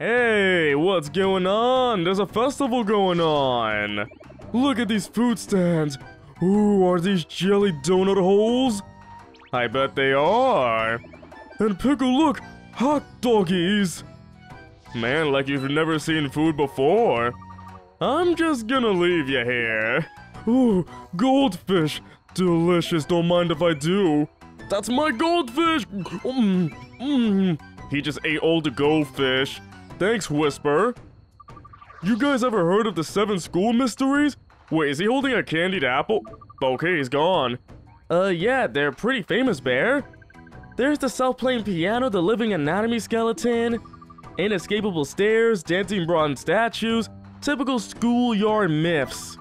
Hey, what's going on? There's a festival going on. Look at these food stands. Ooh, are these jelly donut holes? I bet they are. And pickle, look, hot doggies. Man, like you've never seen food before. I'm just gonna leave you here. Ooh, goldfish. Delicious, don't mind if I do. That's my goldfish! He just ate all the goldfish. Thanks, Whisper. You guys ever heard of the 7 school mysteries? Wait, is he holding a candied apple? Okay, he's gone. Yeah, they're pretty famous, Bear. There's the self-playing piano, the living anatomy skeleton, inescapable stairs, dancing bronze statues, typical schoolyard myths.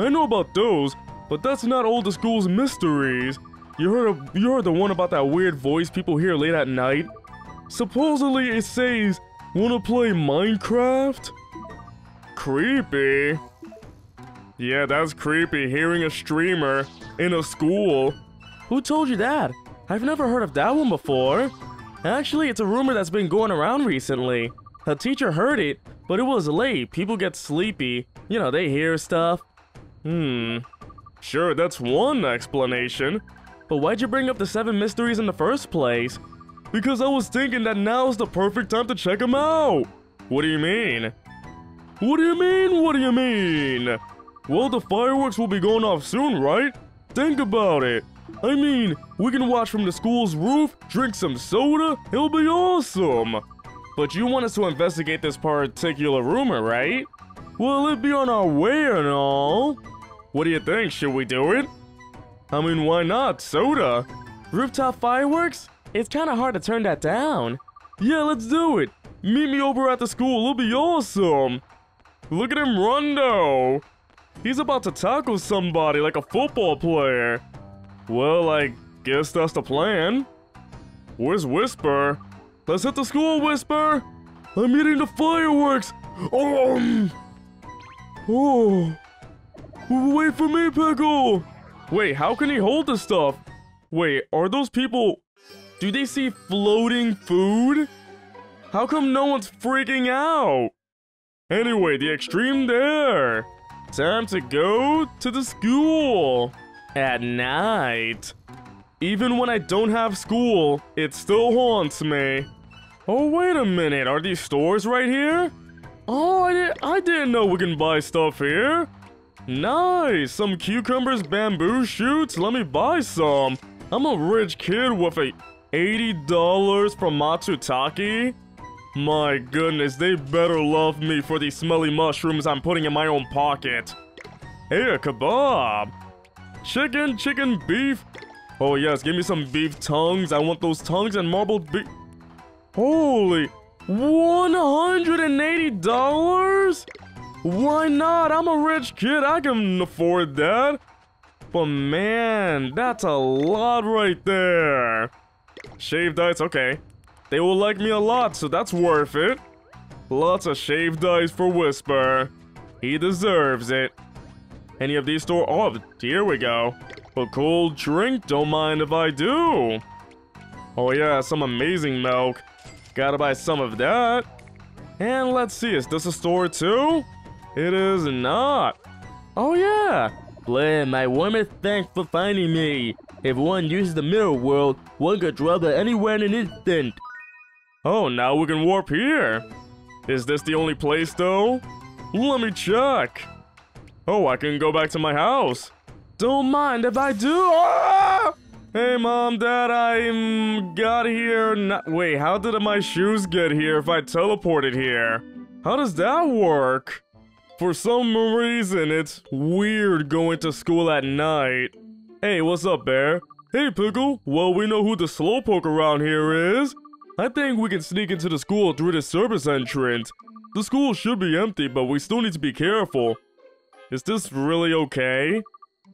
I know about those, but that's not all the school's mysteries. You heard the one about that weird voice people hear late at night? Supposedly it says, "Wanna play Minecraft?" Creepy. Yeah, that's creepy, hearing a streamer in a school. Who told you that? I've never heard of that one before. Actually, it's a rumor that's been going around recently. A teacher heard it, but it was late. People get sleepy. You know, they hear stuff. Sure, that's one explanation. But why'd you bring up the 7 mysteries in the first place? Because I was thinking that now's the perfect time to check them out! What do you mean? What do you mean? What do you mean? Well, the fireworks will be going off soon, right? Think about it. I mean, we can watch from the school's roof, drink some soda, it'll be awesome! But you want us to investigate this particular rumor, right? Will it be on our way and all? What do you think? Should we do it? I mean, why not? Soda! Rooftop fireworks? It's kinda hard to turn that down. Yeah, let's do it! Meet me over at the school, it'll be awesome! Look at him run though! He's about to tackle somebody like a football player. Well, I guess that's the plan. Where's Whisper? Let's hit the school, Whisper! I'm eating the fireworks! Oh! Wait for me, Pickle! Wait, how can he hold this stuff? Wait, are those people... do they see floating food? How come no one's freaking out? Anyway, the extreme there. Time to go to the school. At night. Even when I don't have school, it still haunts me. Oh, wait a minute. Are these stores right here? Oh, I didn't know we can buy stuff here. Nice. Some cucumbers, bamboo shoots. Let me buy some. I'm a rich kid with a $80 from Matsutake. My goodness, they better love me for these smelly mushrooms I'm putting in my own pocket. Hey, a kebab. Chicken, beef. Oh yes, give me some beef tongues. I want those tongues and marbled beef. Holy, $180? Why not? I'm a rich kid. I can afford that. But man, that's a lot right there. Shaved ice, okay. They will like me a lot, so that's worth it. Lots of shaved ice for Whisper. He deserves it. Any of these store? Oh, here we go. A cold drink, don't mind if I do. Oh yeah, some amazing milk. Gotta buy some of that. And let's see, is this a store too? It is not. Oh yeah. Blam, my warmest thanks for finding me. If one uses the mirror world, one could travel anywhere in an instant. Oh, now we can warp here. Is this the only place though? Let me check. Oh, I can go back to my house. Don't mind if I do. Ah! Hey mom, dad, I got here. Wait, how did my shoes get here if I teleported here? How does that work? For some reason, it's weird going to school at night. Hey, what's up, Bear? Hey, Pickle. Well, we know who the slowpoke around here is. I think we can sneak into the school through the service entrance. The school should be empty, but we still need to be careful. Is this really okay?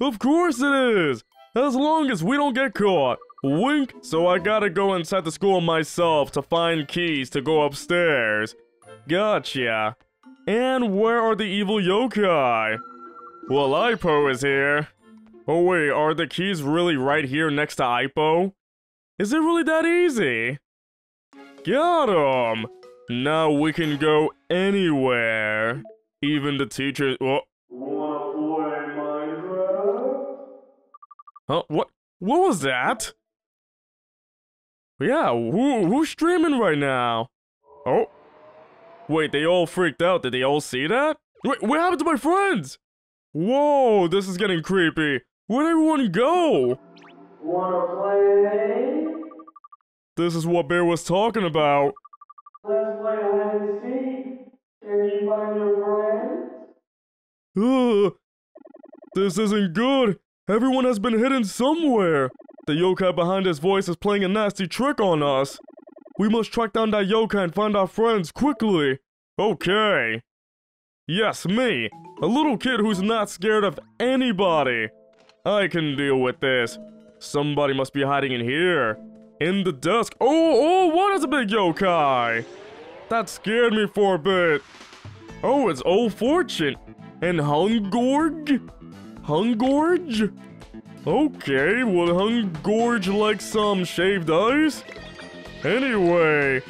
Of course it is! As long as we don't get caught. Wink. So I gotta go inside the school myself to find keys to go upstairs. Gotcha. And where are the evil yokai? Well, Ippo is here. Oh wait, are the keys really right here next to Ippo? Is it really that easy? Got him! Now we can go anywhere. Even the teacher. What? Huh? What? What was that? Yeah, who's streaming right now? Oh. Wait, they all freaked out. Did they all see that? Wait, what happened to my friends? Whoa, this is getting creepy. Where'd everyone go? Wanna play? This is what Bear was talking about. Let's play hide and seek. Can you find your friends? This isn't good. Everyone has been hidden somewhere. The yokai behind his voice is playing a nasty trick on us. We must track down that yokai and find our friends quickly. Okay. Yes, me. A little kid who's not scared of anybody. I can deal with this. Somebody must be hiding in here. In the dusk. Oh, what is a big yokai? That scared me for a bit. Oh, it's Old Fortune. And Hungorg? Hungorge? Okay, will Hungorge like some shaved ice? Anyway,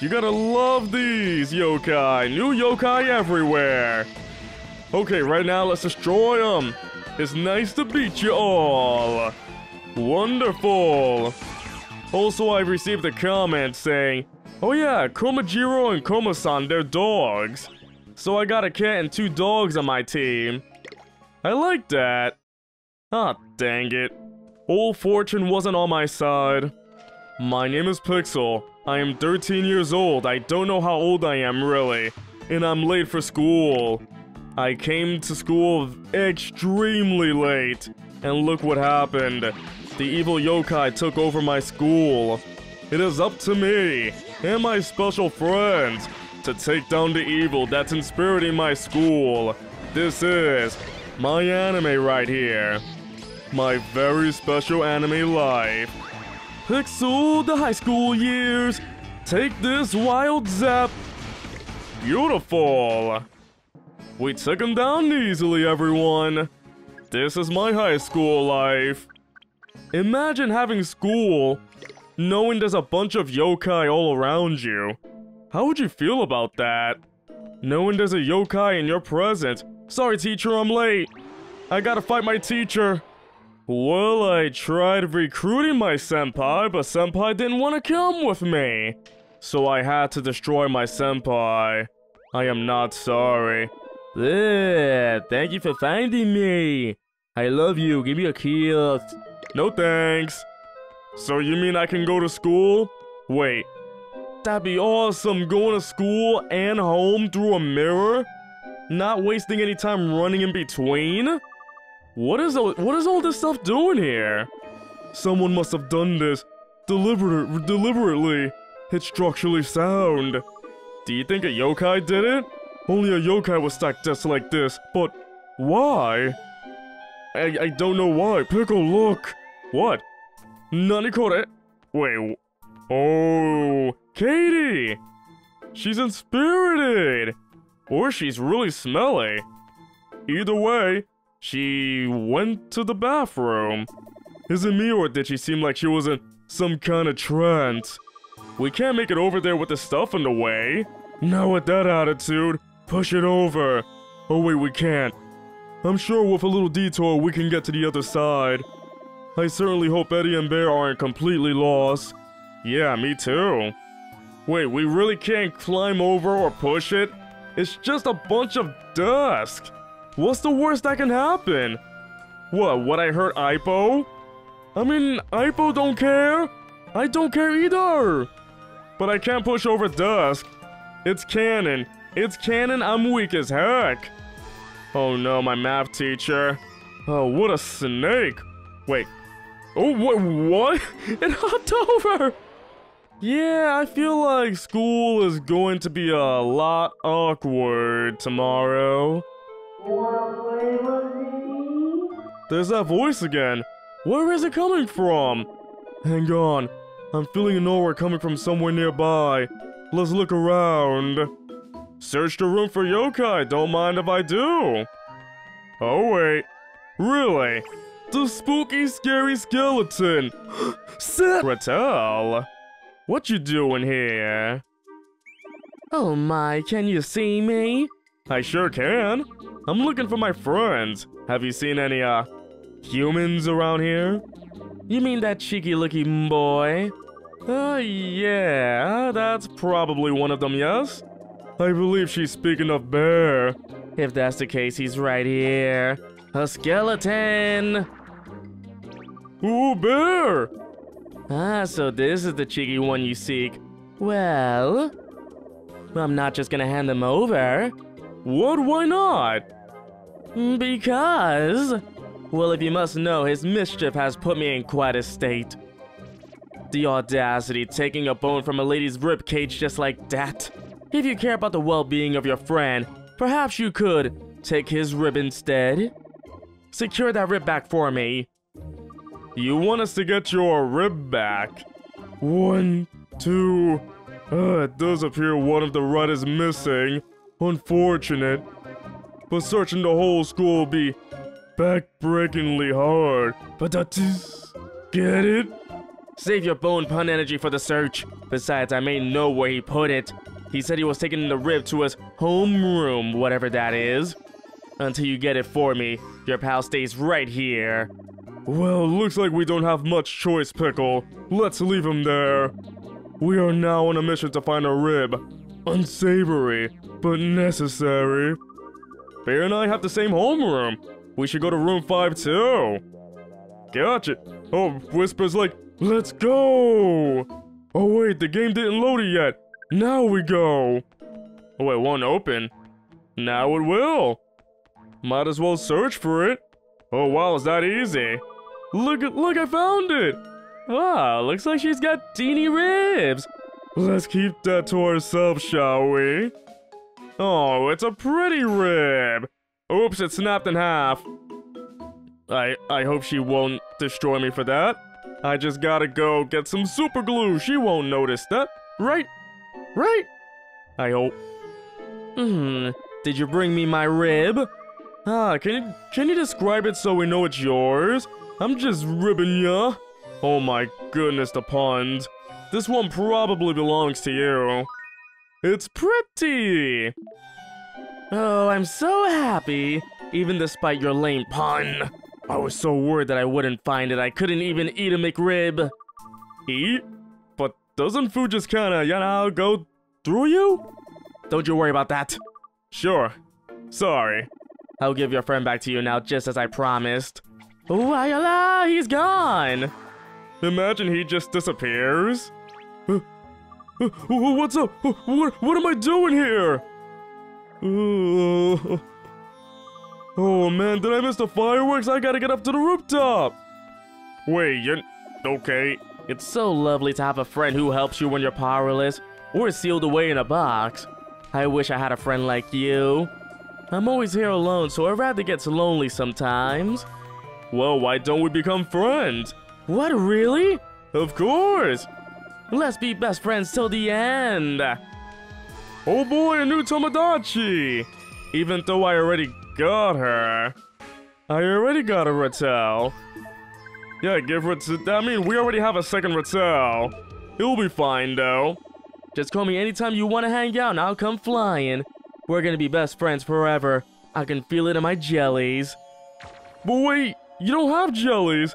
you gotta love these yokai. New yokai everywhere. Okay, right now let's destroy them. It's nice to beat you all. Wonderful. Also, I received a comment saying, oh yeah, Komajiro and Komasan, they're dogs. So I got a cat and 2 dogs on my team. I like that. Ah, dang it. Old Fortune wasn't on my side. My name is Pixel. I am 13 years old. I don't know how old I am, really. And I'm late for school. I came to school extremely late. And look what happened. The evil yokai took over my school. It is up to me and my special friends to take down the evil that's inspiring my school. This is my anime right here. My very special anime life. Pixel, the high school years. Take this wild zap. Beautiful. We took him down easily, everyone. This is my high school life. Imagine having school, knowing there's a bunch of yokai all around you. How would you feel about that? Knowing there's a yokai in your presence. Sorry, teacher, I'm late. I gotta fight my teacher. Well, I tried recruiting my senpai, but senpai didn't want to come with me. So I had to destroy my senpai. I am not sorry. Thank you for finding me. I love you. Give me a kiss. No thanks. So you mean I can go to school? Wait. That'd be awesome, going to school and home through a mirror? Not wasting any time running in between? What is all this stuff doing here? Someone must have done this deliberately. It's structurally sound. Do you think a yokai did it? Only a yokai was stacked just like this, but why? I don't know why. Pickle, look. What? Nanikore? Wait. Oh, Katie. She's inspirited. Or she's really smelly. Either way, she went to the bathroom. Is it me or did she seem like she was in some kind of trance? We can't make it over there with the stuff in the way. Not with that attitude. Push it over. Oh wait, we can't. I'm sure with a little detour we can get to the other side. I certainly hope Eddie and Bear aren't completely lost. Yeah, me too. Wait, we really can't climb over or push it? It's just a bunch of dust. What's the worst that can happen? What I hurt Ipo? I mean, Ipo don't care. I don't care either. But I can't push over dusk. It's canon. It's canon. I'm weak as heck. Oh no, my math teacher. Oh, what a snake. Wait. Oh, what? It hopped over. Yeah, I feel like school is going to be a lot awkward tomorrow. There's that voice again. Where is it coming from? Hang on. I'm feeling an aura coming from somewhere nearby. Let's look around. Search the room for yokai. Don't mind if I do. Oh, wait. Really? The spooky, scary skeleton. Sit. Rattel. What you doing here? Oh my, can you see me? I sure can. I'm looking for my friends. Have you seen any, humans around here? You mean that cheeky-looking boy? Yeah, that's probably one of them, yes? I believe she's speaking of Bear. If that's the case, he's right here. A skeleton! Ooh, Bear! Ah, so this is the cheeky one you seek. Well, I'm not just gonna hand them over. What? Why not? Because... Well, if you must know, his mischief has put me in quite a state. The audacity, taking a bone from a lady's ribcage just like that. If you care about the well-being of your friend, perhaps you could take his rib instead. Secure that rib back for me. You want us to get your rib back? 1, 2... it does appear one of the right is missing. Unfortunate. But searching the whole school will be backbreakingly hard. But that is... Get it? Save your bone pun energy for the search. Besides, I may know where he put it. He said he was taking the rib to his homeroom, whatever that is. Until you get it for me, your pal stays right here. Well, looks like we don't have much choice, Pickle. Let's leave him there. We are now on a mission to find a rib. Unsavory, but necessary. Bear and I have the same homeroom. We should go to room 5 too. Gotcha. Oh, Whisper's like... Let's go! Oh wait, the game didn't load it yet. Now we go. Oh, it won't open. Now it will. Might as well search for it. Oh wow, is that easy? Look, I found it. Wow, looks like she's got teeny ribs. Let's keep that to ourselves, shall we? Oh, it's a pretty rib. Oops, it snapped in half. I hope she won't destroy me for that. I just gotta go get some super glue. She won't notice that. Right? Right? I hope. Did you bring me my rib? Ah, can you describe it so we know it's yours? I'm just ribbing ya. Oh my goodness, the puns. This one probably belongs to you. It's pretty. Oh, I'm so happy. Even despite your lame pun. I was so worried that I wouldn't find it, I couldn't even eat a McRib. Eat? But doesn't food just kinda, you know, go through you? Don't you worry about that. Sure. Sorry. I'll give your friend back to you now, just as I promised. Why-la, he's gone! Imagine he just disappears. What's up? What am I doing here? Oh man, did I miss the fireworks? I gotta get up to the rooftop! Wait, you're... okay. It's so lovely to have a friend who helps you when you're powerless, or sealed away in a box. I wish I had a friend like you. I'm always here alone, so it rather gets lonely sometimes. Well, why don't we become friends? What, really? Of course! Let's be best friends till the end! Oh boy, a new Tomodachi! Even though I already... got her. I already got a Rattel. Yeah, give Rattel. I mean, we already have a second Rattel. It'll be fine, though. Just call me anytime you want to hang out and I'll come flying. We're gonna be best friends forever. I can feel it in my jellies. But wait, you don't have jellies.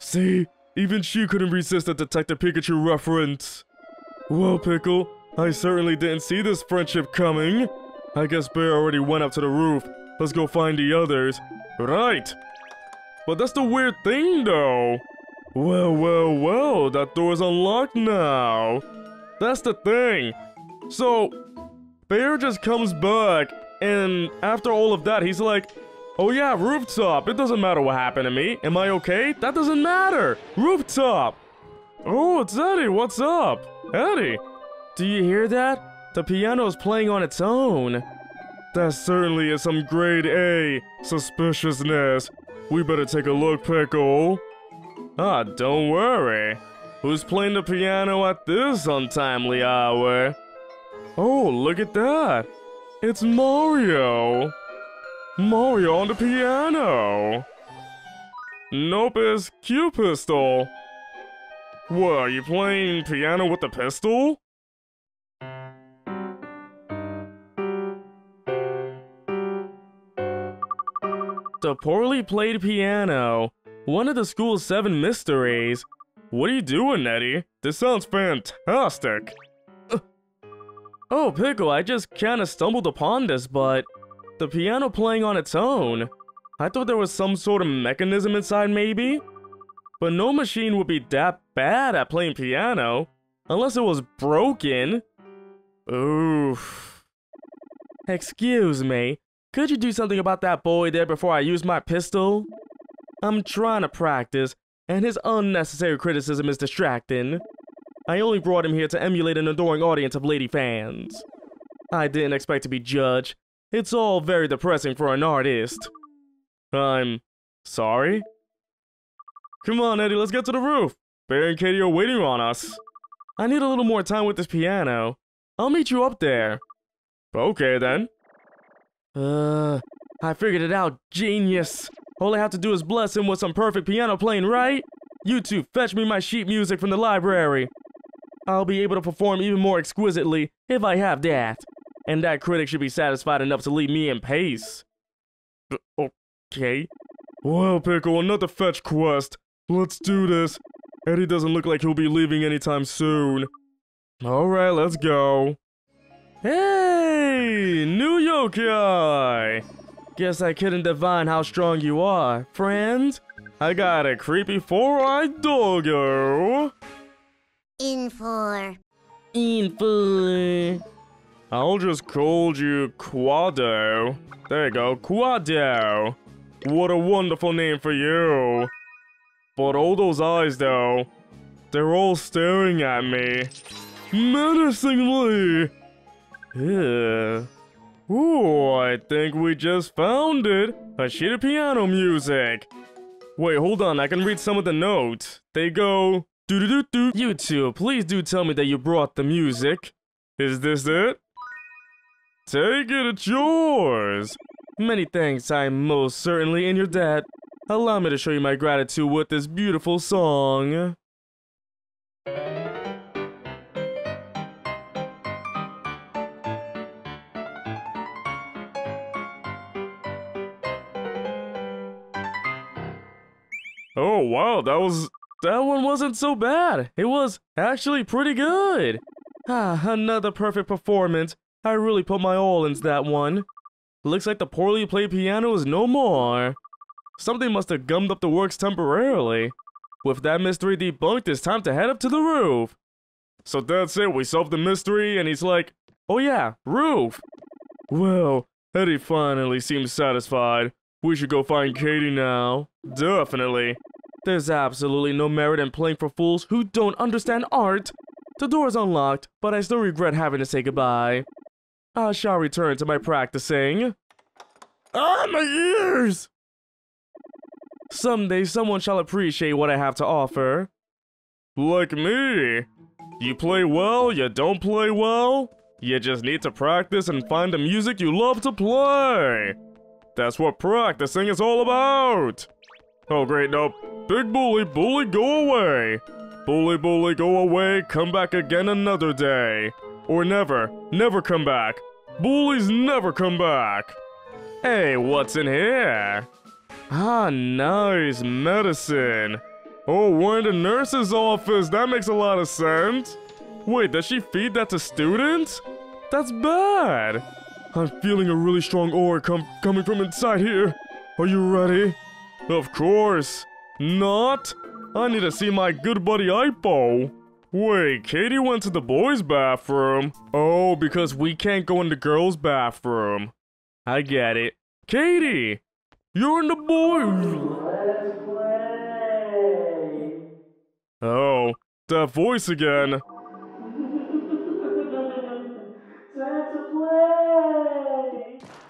See, even she couldn't resist the Detective Pikachu reference. Well, Pickle, I certainly didn't see this friendship coming. I guess Bear already went up to the roof. Let's go find the others. Right. But that's the weird thing, though. Well, that door's unlocked now. That's the thing. So, Bear just comes back, and after all of that, he's like, oh yeah, rooftop. It doesn't matter what happened to me. Am I okay? That doesn't matter. Rooftop. Oh, it's Eddie. What's up? Eddie, do you hear that? The piano's playing on its own. That certainly is some grade A suspiciousness. We better take a look, Pickle. Ah, don't worry. Who's playing the piano at this untimely hour? Oh, look at that. It's Mario. Mario on the piano. Nope, it's Q-Pistol. What, are you playing piano with a pistol? the poorly played piano, one of the school's 7 mysteries. What are you doing, Eddie? This sounds fantastic. Oh, Pickle, I just kinda stumbled upon this, but the piano playing on its own. I thought there was some sort of mechanism inside, maybe? But no machine would be that bad at playing piano, unless it was broken. Oof. Excuse me, could you do something about that boy there before I use my pistol? I'm trying to practice, and his unnecessary criticism is distracting. I only brought him here to emulate an adoring audience of lady fans. I didn't expect to be judged. It's all very depressing for an artist. I'm sorry? Come on, Eddie, let's get to the roof. Bear and Katie are waiting on us. I need a little more time with this piano. I'll meet you up there. Okay, then. I figured it out, genius. All I have to do is bless him with some perfect piano playing, right? You two, fetch me my sheet music from the library. I'll be able to perform even more exquisitely if I have that. And that critic should be satisfied enough to leave me in peace. Okay. Well, Pickle, another fetch quest. Let's do this. Eddie doesn't look like he'll be leaving anytime soon. Alright, let's go. Hey, new yokai! Guess I couldn't divine how strong you are, friend. I got a creepy 4-eyed doggo. In four. I'll just call you Quado. There you go, Quado. What a wonderful name for you. But all those eyes, though, they're all staring at me. Menacingly. Ew. Ooh, I think we just found it. A sheet of piano music. Wait, hold on, I can read some of the notes. They go... Do-do-do-do. You two, please do tell me that you brought the music. Is this it? Take it, it's yours. Many thanks, I'm most certainly in your debt. Allow me to show you my gratitude with this beautiful song. Oh wow, that one wasn't so bad. It was actually pretty good. Ah, another perfect performance. I really put my all into that one. Looks like the poorly played piano is no more. Something must have gummed up the works temporarily. With that mystery debunked, it's time to head up to the roof. So that's it, we solved the mystery and he's like, oh yeah, roof. Well, Eddie finally seems satisfied. We should go find Katie now. Definitely. There's absolutely no merit in playing for fools who don't understand art. The door is unlocked, but I still regret having to say goodbye. I shall return to my practicing. Ah, my ears! Someday someone shall appreciate what I have to offer. Like me. You play well, you don't play well. You just need to practice and find the music you love to play. That's what practicing is all about! Oh great, nope. Big bully, bully, go away! Bully, bully, go away, come back again another day. Or never, never come back. Bullies never come back! Hey, what's in here? Ah, nice medicine. Oh, we're in the nurse's office, that makes a lot of sense. Wait, does she feed that to students? That's bad! I'm feeling a really strong aura coming from inside here. Are you ready? Of course. Not? I need to see my good buddy Ipo. Wait, Katie went to the boys' bathroom. Oh, because we can't go in the girls' bathroom. I get it. Katie! You're in the boys'. Oh, that voice again.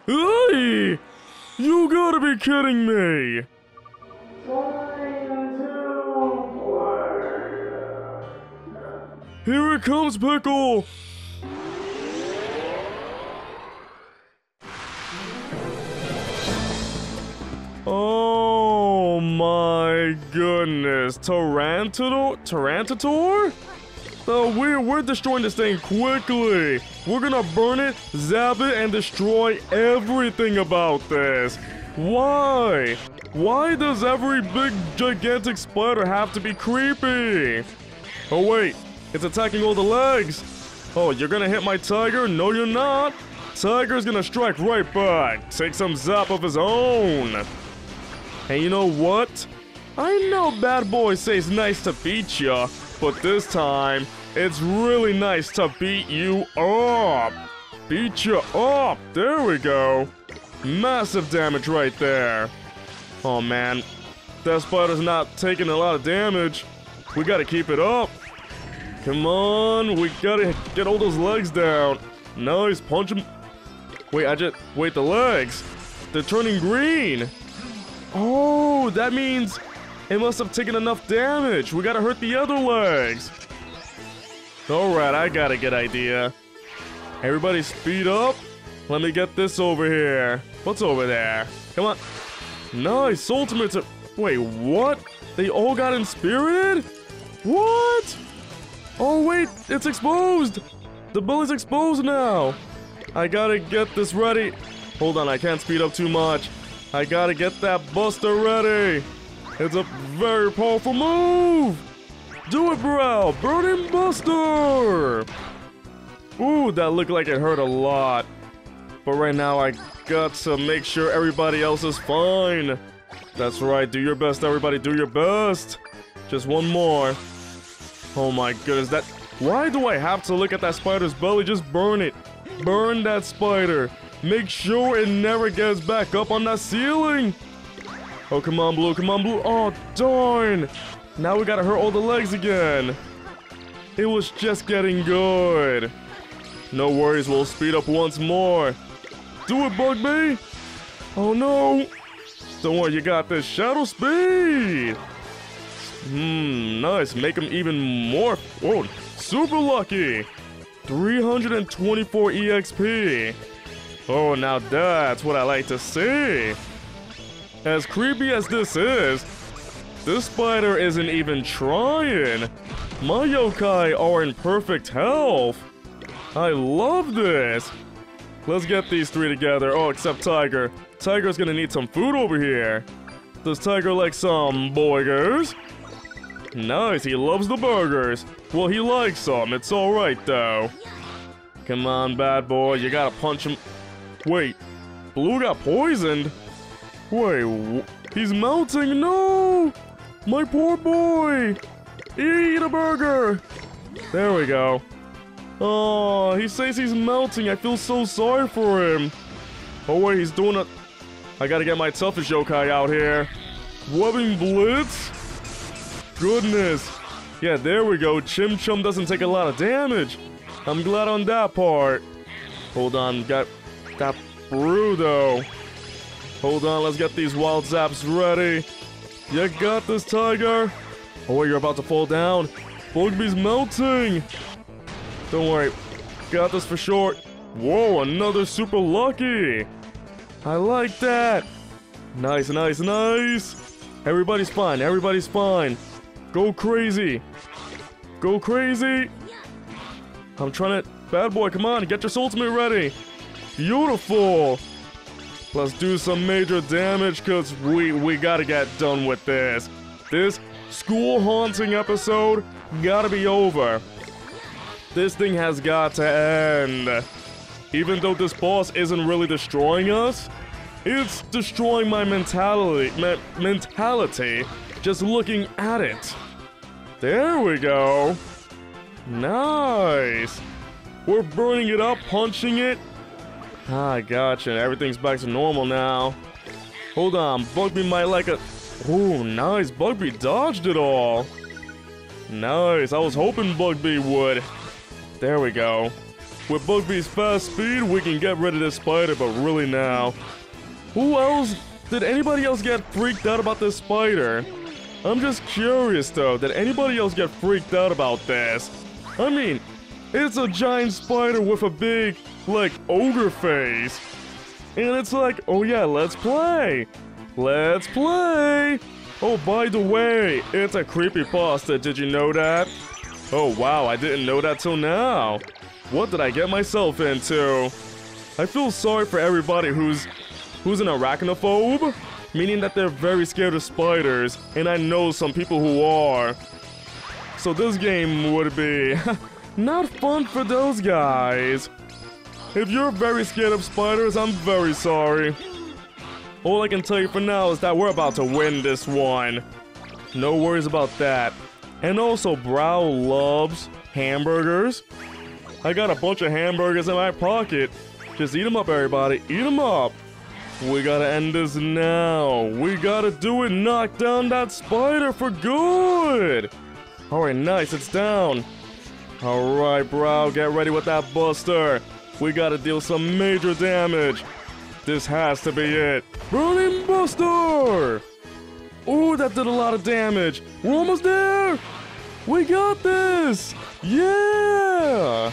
Hey! You gotta be kidding me! Here it comes, Pickle! Oh my goodness, Tarantator? Oh, we're destroying this thing quickly. We're gonna burn it, zap it, and destroy everything about this. Why? Why does every big, gigantic spider have to be creepy? Oh wait, it's attacking all the legs. Oh, you're gonna hit my tiger? No, you're not. Tiger's gonna strike right back. Take some zap of his own. And you know what? I know bad boy says nice to beat ya, but this time, it's really nice to beat you up. Beat ya up. There we go. Massive damage right there. Oh man, that spider's not taking a lot of damage. We gotta keep it up. Come on, we gotta get all those legs down. Nice, punch him. Wait, wait, the legs. They're turning green. Oh, that means it must have taken enough damage. We gotta hurt the other legs. Alright, I got a good idea. Everybody speed up. Let me get this over here. What's over there? Come on. Nice, ultimate. Wait, what? They all got inspirited? What? Oh wait, it's exposed. The bully's exposed now. I gotta get this ready. Hold on, I can't speed up too much. I gotta get that buster ready. It's a very powerful move. Do it, bro. Burning Buster. Ooh, that looked like it hurt a lot. But right now, I got to make sure everybody else is fine. That's right. Do your best, everybody. Do your best. Just one more. Oh my goodness, that... Why do I have to look at that spider's belly? Just burn it. Burn that spider. Make sure it never gets back up on that ceiling. Oh, come on, Blue. Come on, Blue. Oh, darn. Now we gotta hurt all the legs again. It was just getting good. No worries. We'll speed up once more. Do it, Bugby. Oh, no. Don't worry. You got this. Shadow speed. Nice. Make him even more. Whoa. Super lucky. 324 EXP. Oh, now that's what I like to see. As creepy as this is, this spider isn't even trying. My yokai are in perfect health. I love this. Let's get these three together. Oh, except Tiger. Tiger's gonna need some food over here. Does Tiger like some burgers? Nice, he loves the burgers. Well, he likes them. It's alright, though. Come on, bad boy. You gotta punch him. Wait. Blue got poisoned? Wait, he's melting. No! My poor boy! Eat a burger! There we go. Oh, he says he's melting. I feel so sorry for him. Oh, wait, he's doing a... I gotta get my toughest yokai out here. Webbing Blitz? Goodness. Yeah, there we go. Chim-chum doesn't take a lot of damage. I'm glad on that part. Hold on, got that Rudo. Hold on, let's get these wild zaps ready. You got this, Tiger. Oh, wait, you're about to fall down. Bugby's melting. Don't worry, got this for sure. Whoa, another super lucky. I like that. Nice, nice, nice. Everybody's fine, everybody's fine. Go crazy. Go crazy. I'm trying to... Bad boy, come on, get your ultimate ready. Beautiful. Let's do some major damage, because we gotta get done with this. This school haunting episode gotta be over. This thing has got to end. Even though this boss isn't really destroying us, it's destroying my mentality just looking at it. There we go. Nice. We're burning it up, punching it. Ah, gotcha. Everything's back to normal now. Hold on, Bugby might like a... Ooh, nice. Bugby dodged it all. Nice. I was hoping Bugby would. There we go. With Bugby's fast speed, we can get rid of this spider, but really now. Who else? Did anybody else get freaked out about this spider? I'm just curious, though. Did anybody else get freaked out about this? I mean... It's a giant spider with a big, like, ogre face. And it's like, oh yeah, let's play. Let's play. Oh, by the way, it's a creepypasta. Did you know that? Oh, wow, I didn't know that till now. What did I get myself into? I feel sorry for everybody who's who's an arachnophobe, meaning that they're very scared of spiders, and I know some people who are. So this game would be not fun for those guys. If you're very scared of spiders, I'm very sorry. All I can tell you for now is that we're about to win this one. No worries about that. And also, Brow loves hamburgers. I got a bunch of hamburgers in my pocket. Just eat them up, everybody. Eat them up. We gotta end this now. We gotta do it. Knock down that spider for good. Alright, nice. It's down. Alright, Brow. Get ready with that buster. We gotta deal some major damage. This has to be it. Burning Buster! Ooh, that did a lot of damage. We're almost there! We got this! Yeah!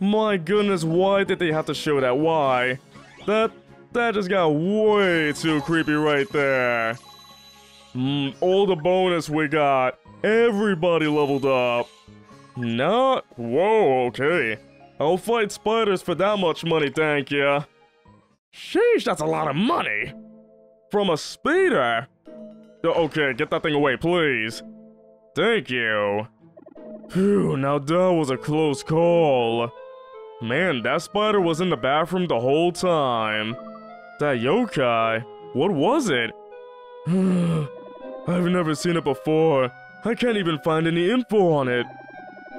My goodness, why did they have to show that? Why? That just got way too creepy right there. All the bonus we got. Everybody leveled up. Not... Whoa, okay. I'll fight spiders for that much money, thank ya. Sheesh, that's a lot of money. From a spider? Okay, get that thing away, please. Thank you. Phew, now that was a close call. Man, that spider was in the bathroom the whole time. That yokai, what was it? I've never seen it before. I can't even find any info on it.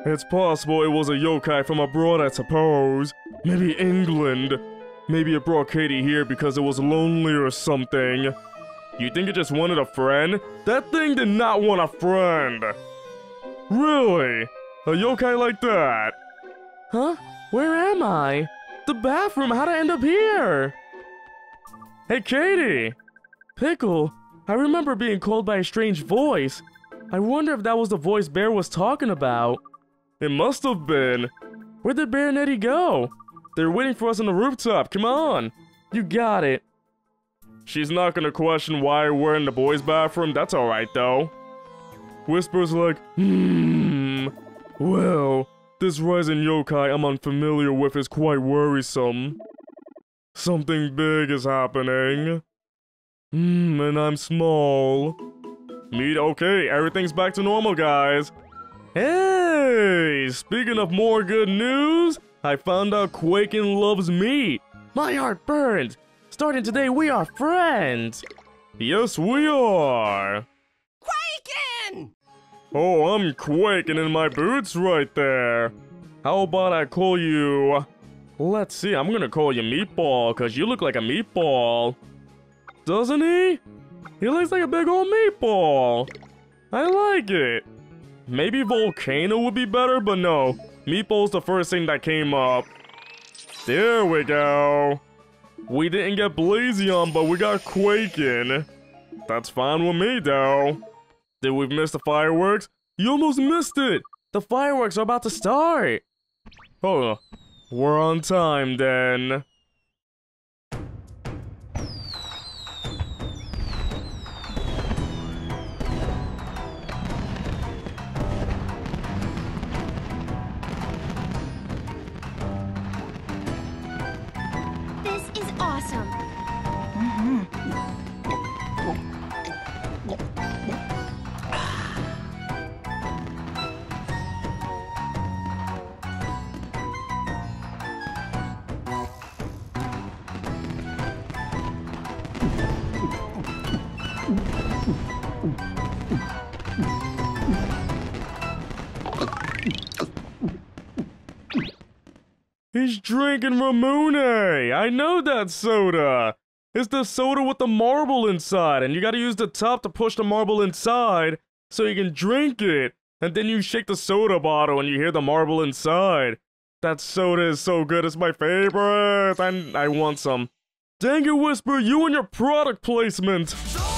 It's possible it was a yokai from abroad, I suppose. Maybe England. Maybe it brought Katie here because it was lonely or something. You think it just wanted a friend? That thing did not want a friend. Really? A yokai like that? Huh? Where am I? The bathroom, how'd I end up here? Hey, Katie! Pickle, I remember being called by a strange voice. I wonder if that was the voice Bear was talking about. It must have been. Where did Bear and Eddie go? They're waiting for us on the rooftop, come on! You got it. She's not gonna question why we're in the boys' bathroom, that's alright though. Whisper's like, well... This rising yokai I'm unfamiliar with is quite worrisome. Something big is happening. And I'm small. Okay, everything's back to normal, guys. Hey, speaking of more good news, I found out Quaken loves me. My heart burns. Starting today, we are friends. Yes, we are. Quaken! Oh, I'm quaking in my boots right there. How about I call you... Let's see, I'm gonna call you Meatball, because you look like a meatball. Doesn't he? He looks like a big old meatball. I like it. Maybe Volcano would be better, but no. Meatball's the first thing that came up. There we go. We didn't get Blazion, but we got Quaken. That's fine with me, though. Did we miss the fireworks? You almost missed it! The fireworks are about to start! Oh, we're on time then. This is awesome. He's drinking Ramune! I know that soda! It's the soda with the marble inside, and you gotta use the top to push the marble inside so you can drink it. And then you shake the soda bottle and you hear the marble inside. That soda is so good, it's my favorite! I want some. Dang it, Whisper, you and your product placement!